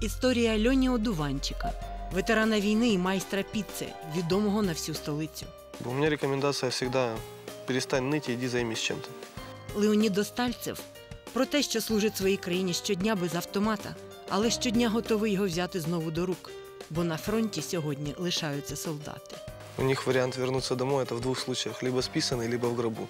Історія Альоні Одуванчика, ветерана війни і майстра піци, відомого на всю столицю. У мене рекомендація завжди «перестань нити, іди займись чим-то». Леонід Остальцев про те, що служить своїй країні щодня без автомата, але щодня готовий його взяти знову до рук, бо на фронті сьогодні лишаються солдати. У них варіант повернутися додому – це в двох випадках – либо списаний, либо в гробу.